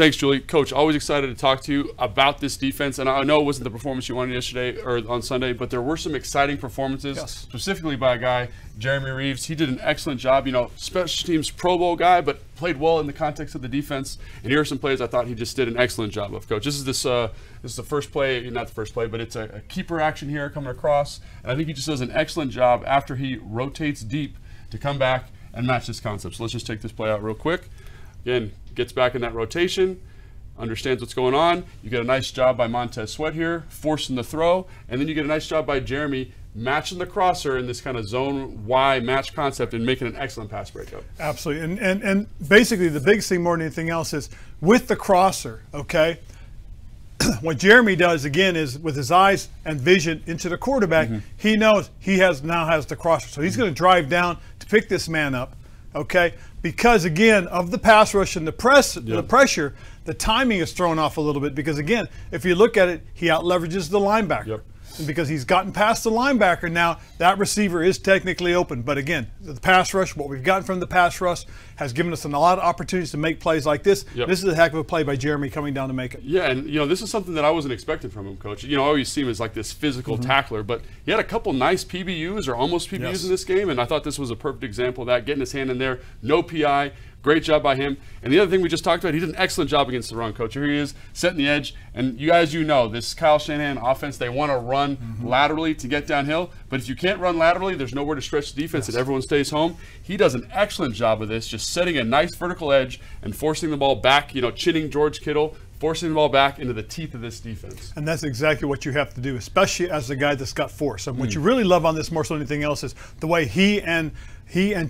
Thanks, Julie. Coach, always excited to talk to you about this defense. And I know it wasn't the performance you wanted yesterday or on Sunday, but there were some exciting performances, specifically by a guy, Jeremy Reeves. He did an excellent job, you know, special teams Pro Bowl guy, but played well in the context of the defense. And here are some plays I thought he just did an excellent job of, Coach. This is the first play, not the first play, but it's a keeper action here coming across. And I think he just does an excellent job after he rotates deep to come back and match this concept. So let's just take this play out real quick. Again, gets back in that rotation, understands what's going on. You get a nice job by Montez Sweat here, forcing the throw, and then you get a nice job by Jeremy matching the crosser in this kind of zone Y match concept and making an excellent pass breakup. Absolutely, and basically the biggest thing more than anything else is with the crosser, okay? What Jeremy does again is with his eyes and vision into the quarterback, he knows he now has the crosser. So he's going to drive down to pick this man up, okay? Because again, of the pass rush and the pressure, the timing is thrown off a little bit because again, if you look at it, he outleverages the linebacker. Yep. And because he's gotten past the linebacker now, that receiver is technically open. But again, the pass rush, what we've gotten from the pass rush has given us a lot of opportunities to make plays like this. Yep. This is a heck of a play by Jeremy coming down to make it. Yeah, and you know, this is something that I wasn't expecting from him, Coach. You know, I always see him as like this physical tackler, but he had a couple nice PBUs or almost PBUs in this game, and I thought this was a perfect example of that, getting his hand in there, no PI. Great job by him. And the other thing we just talked about, he did an excellent job against the run, Coach. Here he is, setting the edge. And you guys, you know, this Kyle Shanahan offense, they want to run laterally to get downhill. But if you can't run laterally, there's nowhere to stretch the defense and everyone stays home. He does an excellent job of this, just setting a nice vertical edge and forcing the ball back, you know, chinning George Kittle, forcing the ball back into the teeth of this defense. And that's exactly what you have to do, especially as the guy that's got force. And what you really love on this more so than anything else is the way he and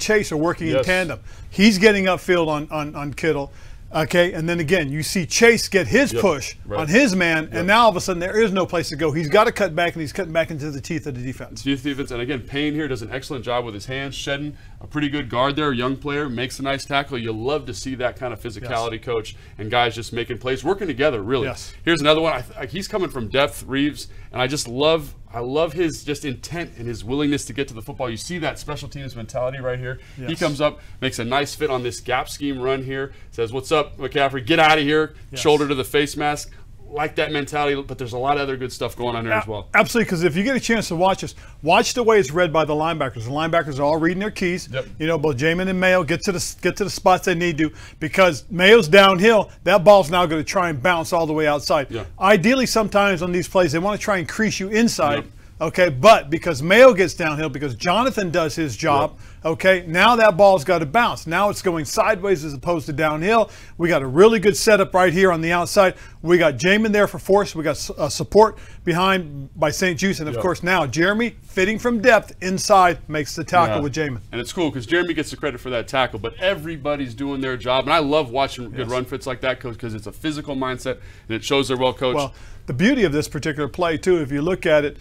Chase are working in tandem. He's getting upfield on Kittle, okay? And then again, you see Chase get his push on his man, and now all of a sudden there is no place to go. He's got to cut back, and he's cutting back into the teeth of the defense. And again, Payne here does an excellent job with his hands, shedding a pretty good guard there, a young player, makes a nice tackle. You love to see that kind of physicality, Coach, and guys just making plays, working together, really. Here's another one. He's coming from depth, Reeves, and I love his just intent and his willingness to get to the football. You see that special teams mentality right here. He comes up, makes a nice fit on this gap scheme run here, says, "What's up, McCaffrey? Get out of here." Shoulder to the face mask. Like that mentality, but there's a lot of other good stuff going on there as well. Absolutely, because if you get a chance to watch this, watch the way it's read by the linebackers. The linebackers are all reading their keys. You know, both Jamin and Mayo get to the spots they need to, because Mayo's downhill. That ball's now going to try and bounce all the way outside. Ideally, sometimes on these plays, they want to try and crease you inside. Okay, but because Mayo gets downhill, because Jonathan does his job, okay, now that ball's got to bounce. Now it's going sideways as opposed to downhill. We got a really good setup right here on the outside. We got Jamin there for force. We got support behind by St. Juice. And, of course, now Jeremy, fitting from depth inside, makes the tackle with Jamin. And it's cool because Jeremy gets the credit for that tackle, but everybody's doing their job. And I love watching good run fits like that, Coach, because it's a physical mindset and it shows they're well coached. Well, the beauty of this particular play, too, if you look at it,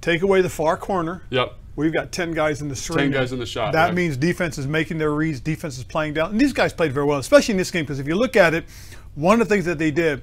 take away the far corner. We've got 10 guys in the string. 10 guys in the shot. That means defense is making their reads. Defense is playing down. And these guys played very well, especially in this game, because if you look at it, one of the things that they did,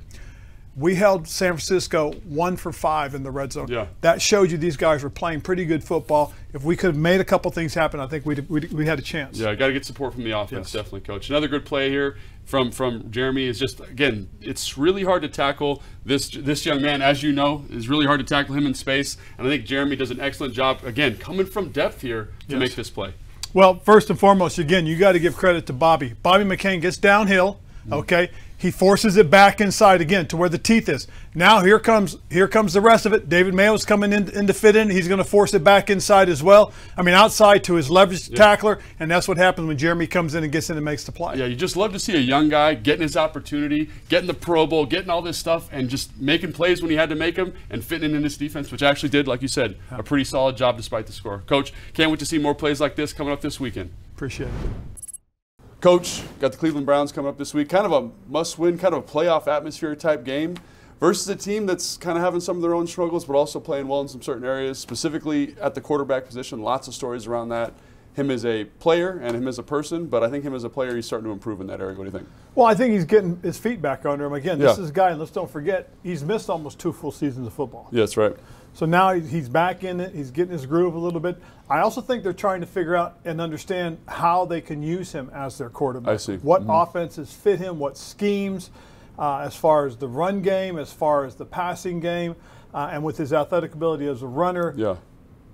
we held San Francisco 1 for 5 in the red zone. That showed you these guys were playing pretty good football. If we could have made a couple things happen, I think we had a chance. Got to get support from the offense, definitely, Coach. Another good play here from Jeremy is just, again, it's really hard to tackle this young man, as you know. It's really hard to tackle him in space, and I think Jeremy does an excellent job, again, coming from depth here to make this play. Well, first and foremost, again, you got to give credit to Bobby. Bobby McCain gets downhill, okay? He forces it back inside again to where the teeth is. Now here comes the rest of it. David Mayo's coming in to fit in. He's going to force it back inside as well. I mean, outside to his leverage tackler, and that's what happens when Jeremy comes in and gets in and makes the play. You just love to see a young guy getting his opportunity, getting the Pro Bowl, getting all this stuff, and just making plays when he had to make them and fitting in this defense, which actually did, like you said, a pretty solid job despite the score. Coach, can't wait to see more plays like this coming up this weekend. Appreciate it. Coach, got the Cleveland Browns coming up this week. Kind of a must-win, kind of a playoff atmosphere type game versus a team that's kind of having some of their own struggles but also playing well in some certain areas, specifically at the quarterback position. Lots of stories around that. Him as a player and him as a person, but I think him as a player, he's starting to improve in that area. What do you think? Well, I think he's getting his feet back under him. Again, this is a guy, and let's don't forget, he's missed almost 2 full seasons of football. Yeah, that's right. So now he's back in it. He's getting his groove a little bit. I also think they're trying to figure out and understand how they can use him as their quarterback. I see. What offenses fit him, what schemes. as far as the run game, as far as the passing game, and with his athletic ability as a runner. Yeah.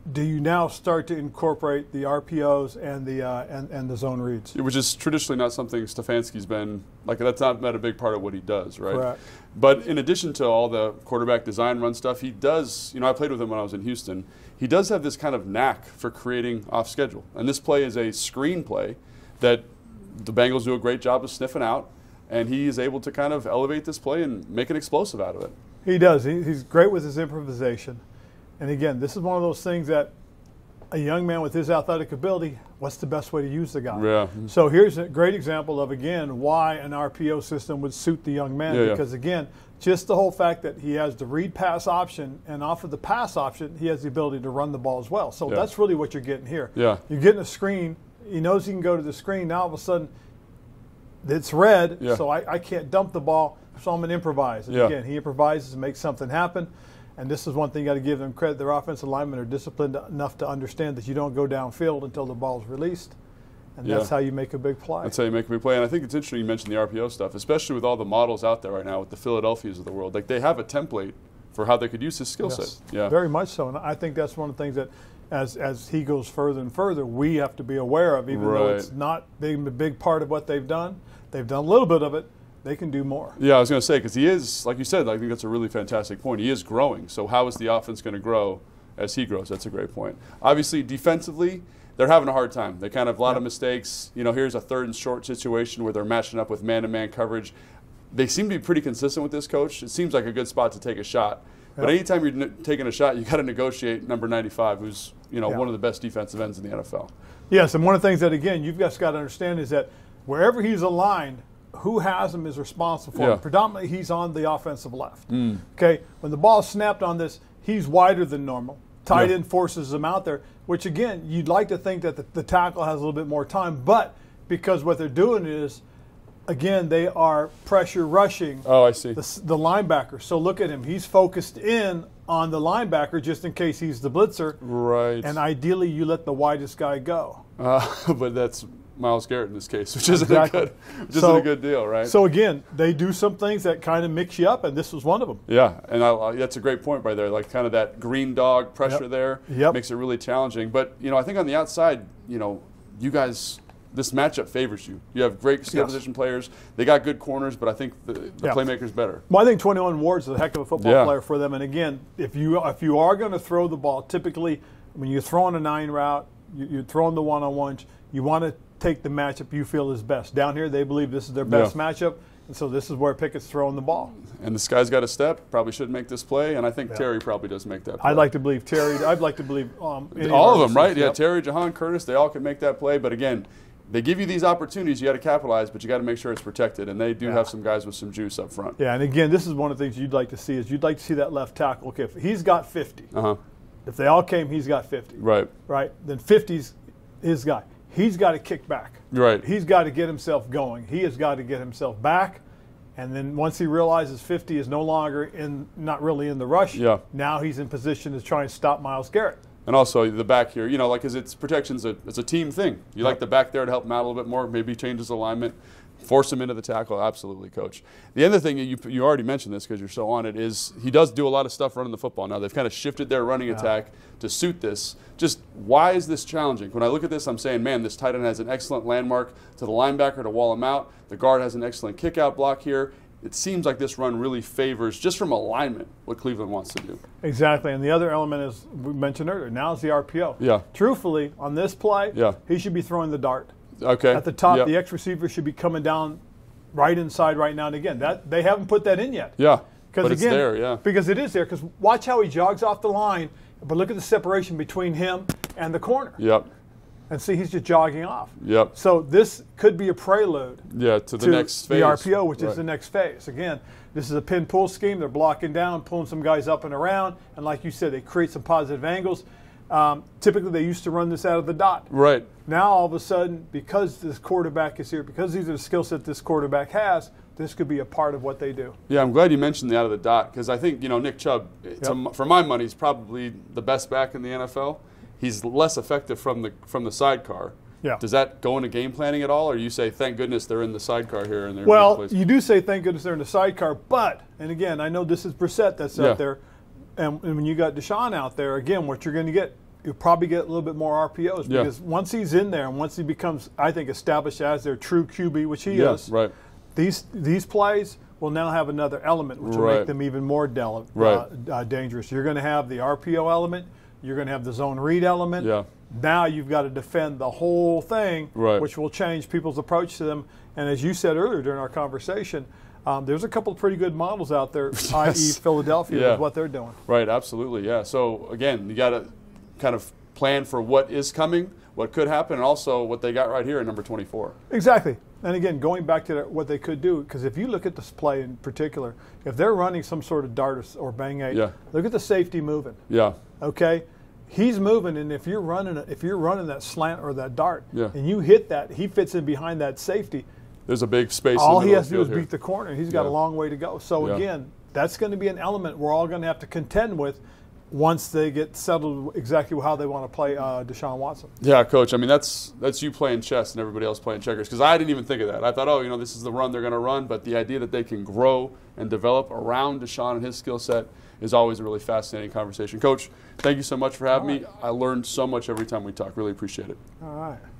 Do you now start to incorporate the RPOs and the zone reads? Which is traditionally not something Stefanski's been like. That's not been a big part of what he does, right? Correct. But in addition to all the quarterback design run stuff, he does. You know, I played with him when I was in Houston. He does have this kind of knack for creating off schedule. And this play is a screen play that the Bengals do a great job of sniffing out, and he is able to kind of elevate this play and make an explosive out of it. He does. He's great with his improvisation. And again, this is one of those things that a young man with his athletic ability, what's the best way to use the guy? Yeah. So here's a great example of, again, why an RPO system would suit the young man. Yeah, because, again, just the whole fact that he has the read-pass option, and off of the pass option, he has the ability to run the ball as well. So that's really what you're getting here. Yeah. You're getting a screen. He knows he can go to the screen. Now all of a sudden it's red, so I can't dump the ball, so I'm going to improvise. And again, he improvises and makes something happen. And this is one thing you got to give them credit. Their offensive linemen are disciplined enough to understand that you don't go downfield until the ball's released. And that's how you make a big play. That's how you make a big play. And I think it's interesting you mentioned the RPO stuff, especially with all the models out there right now with the Philadelphias of the world. Like, they have a template for how they could use his skill set. Yeah, very much so. And I think that's one of the things that as he goes further and further, we have to be aware of, even though it's not a big part of what they've done. They've done a little bit of it. They can do more. Yeah, I was going to say, because he is, like you said, I think that's a really fantastic point. He is growing. So how is the offense going to grow as he grows? That's a great point. Obviously, defensively, they're having a hard time. They kind of have a lot of mistakes. You know, here's a third and short situation where they're matching up with man-to-man coverage. They seem to be pretty consistent with this, Coach. It seems like a good spot to take a shot. Yep. But anytime you're taking a shot, you got to negotiate number 95, who's, you know, one of the best defensive ends in the NFL. Yes, and one of the things that, again, you've just got to understand is that wherever he's aligned, who has him is responsible for him. Predominantly, he's on the offensive left. Okay, when the ball snapped on this, he's wider than normal. Tight end forces him out there, which, again, you'd like to think that the tackle has a little bit more time, but because what they're doing is, again, they are pressure rushing the linebacker. So look at him. He's focused in on the linebacker just in case he's the blitzer. Right. And ideally, you let the widest guy go. But that's Myles Garrett in this case, which isn't a good deal, right? So, again, they do some things that kind of mix you up, and this was one of them. Yeah, and that's a great point right there, like kind of that green dog pressure there makes it really challenging. But, you know, I think on the outside, you know, you guys, this matchup favors you. You have great skill position players. They got good corners, but I think the playmaker's better. Well, I think 21 Ward's a heck of a football player for them. And, again, if you are going to throw the ball, typically when you're throwing a 9 route, you're throwing the one-on-one, you want to take the matchup you feel is best. Down here, they believe this is their best matchup, and so this is where Pickett's throwing the ball. And this guy's got a step, probably should make this play, and I think Terry probably does make that play. I'd like to believe Terry. I'd like to believe all of them, right? Yeah, Terry, Jahan, Curtis, they all can make that play. But, again, they give you these opportunities. You got to capitalize, but you got to make sure it's protected, and they do have some guys with some juice up front. Yeah, and, again, this is one of the things you'd like to see is you'd like to see that left tackle. Okay, if he's got 50. If they all came, he's got 50. Right. Right, then 50's his guy. He's got to kick back. Right. He's got to get himself going. He has got to get himself back. And then once he realizes 50 is no longer not really in the rush, now he's in position to try and stop Myles Garrett. And also the back here, you know, like, because it's protection's it's a team thing. You like the back there to help him out a little bit more, maybe change his alignment, force him into the tackle. Absolutely, Coach. The other thing, you already mentioned this because you're so on it, is he does do a lot of stuff running the football. Now they've kind of shifted their running attack to suit this. Just why is this challenging? When I look at this, I'm saying, man, this tight end has an excellent landmark to the linebacker to wall him out. The guard has an excellent kickout block here. It seems like this run really favors, just from alignment, what Cleveland wants to do. Exactly. And the other element is, we mentioned earlier, now is the RPO. Yeah. Truthfully, on this play, he should be throwing the dart. Okay. At the top, the X receiver should be coming down right inside right now and again. That they haven't put that in yet. Yeah. But it's there, because it is there. Because watch how he jogs off the line, but look at the separation between him and the corner. Yep. And see, he's just jogging off. Yep. So this could be a prelude to the next phase. The RPO, which is the next phase. Again, this is a pin-pull scheme. They're blocking down, pulling some guys up and around. And like you said, they create some positive angles. Typically, they used to run this out of the dot. Right. Now, all of a sudden, because this quarterback is here, because these are the skill set this quarterback has, this could be a part of what they do. Yeah, I'm glad you mentioned the out of the dot, because I think, you know, Nick Chubb, for my money, is probably the best back in the NFL. He's less effective from the sidecar. Yeah. Does that go into game planning at all, or you say, thank goodness they're in the sidecar here? And they're well, you do say, thank goodness they're in the sidecar, but, and again, I know this is Brissett that's out there, and when you got Deshaun out there, again, what you're going to get, you'll probably get a little bit more RPOs because once he's in there and once he becomes, I think, established as their true QB, which he is, these plays will now have another element, which will make them even more dangerous. You're going to have the RPO element. You're going to have the zone read element. Yeah. Now you've got to defend the whole thing, which will change people's approach to them. And as you said earlier during our conversation, there's a couple of pretty good models out there, i.e. Philadelphia, with what they're doing. Right, absolutely, yeah. So, again, you got to kind of plan for what is coming, what could happen, and also what they got right here at number 24. Exactly. And, again, going back to what they could do, because if you look at this play in particular, if they're running some sort of dart or bang eight, look at the safety moving. Yeah. Okay? He's moving, and if you're running that slant or that dart, and you hit that, he fits in behind that safety. There's a big space. All he has to do is beat the corner. He's got a long way to go. So, again, that's going to be an element we're all going to have to contend with once they get settled exactly how they want to play Deshaun Watson. Yeah, Coach, I mean, that's you playing chess and everybody else playing checkers, because I didn't even think of that. I thought, oh, you know, this is the run they're going to run, but the idea that they can grow and develop around Deshaun and his skill set is always a really fascinating conversation. Coach, thank you so much for having me. I learned so much every time we talk. Really appreciate it. All right.